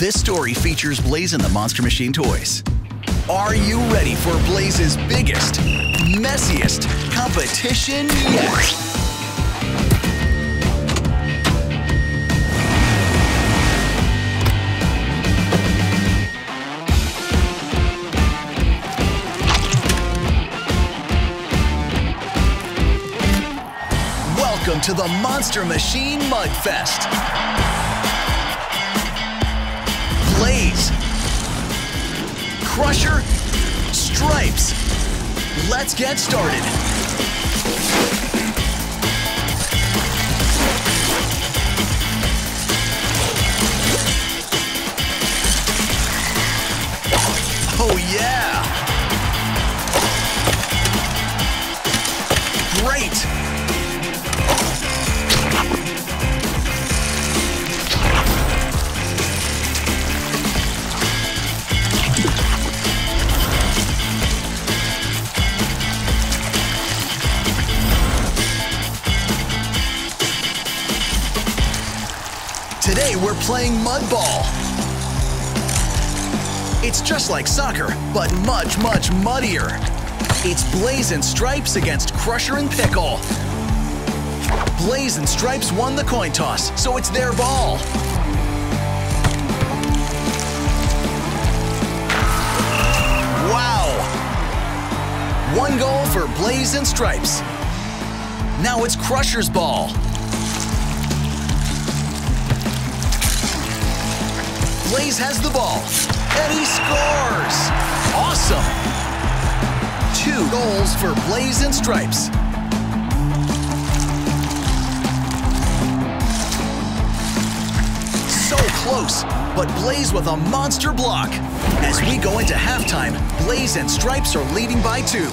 This story features Blaze and the Monster Machine toys. Are you ready for Blaze's biggest, messiest competition yet? Welcome to the Monster Machine Mudfest. Blaze, Crusher, Stripes. Let's get started. Oh yeah! Great! Today we're playing mud ball. It's just like soccer, but much, much muddier. It's Blaze and Stripes against Crusher and Pickle. Blaze and Stripes won the coin toss, so it's their ball. Wow! One goal for Blaze and Stripes. Now it's Crusher's ball. Blaze has the ball, and he scores! Awesome! 2 goals for Blaze and Stripes. So close, but Blaze with a monster block. As we go into halftime, Blaze and Stripes are leading by 2.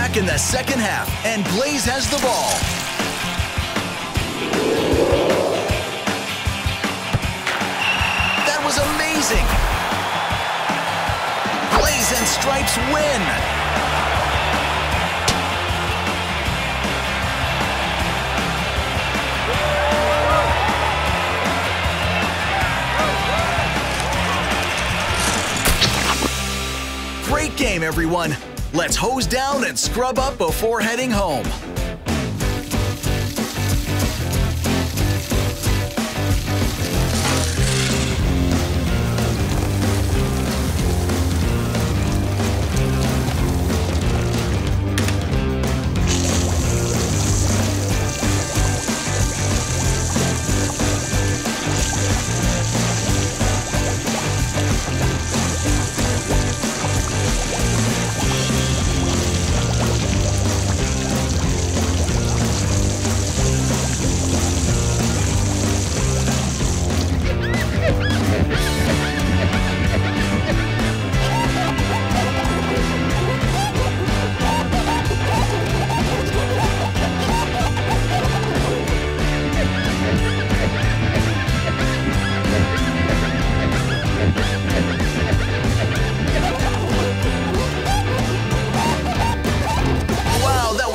Back in the second half, and Blaze has the ball. That was amazing! Blaze and Stripes win! Great game, everyone! Let's hose down and scrub up before heading home.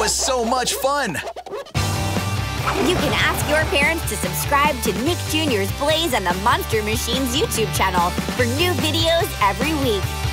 So much fun! You can ask your parents to subscribe to Nick Jr.'s Blaze and the Monster Machines YouTube channel for new videos every week.